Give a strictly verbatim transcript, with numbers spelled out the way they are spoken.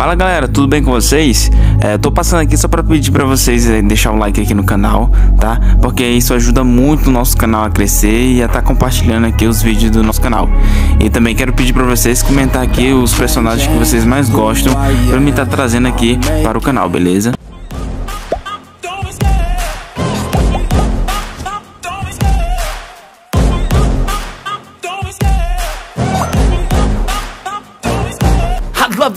Fala galera, tudo bem com vocês? É, tô passando aqui só para pedir para vocês é, deixar o like aqui no canal, tá? Porque isso ajuda muito o nosso canal a crescer e a estar tá compartilhando aqui os vídeos do nosso canal. E também quero pedir para vocês comentar aqui os personagens que vocês mais gostam para me estar tá trazendo aqui para o canal, beleza? Love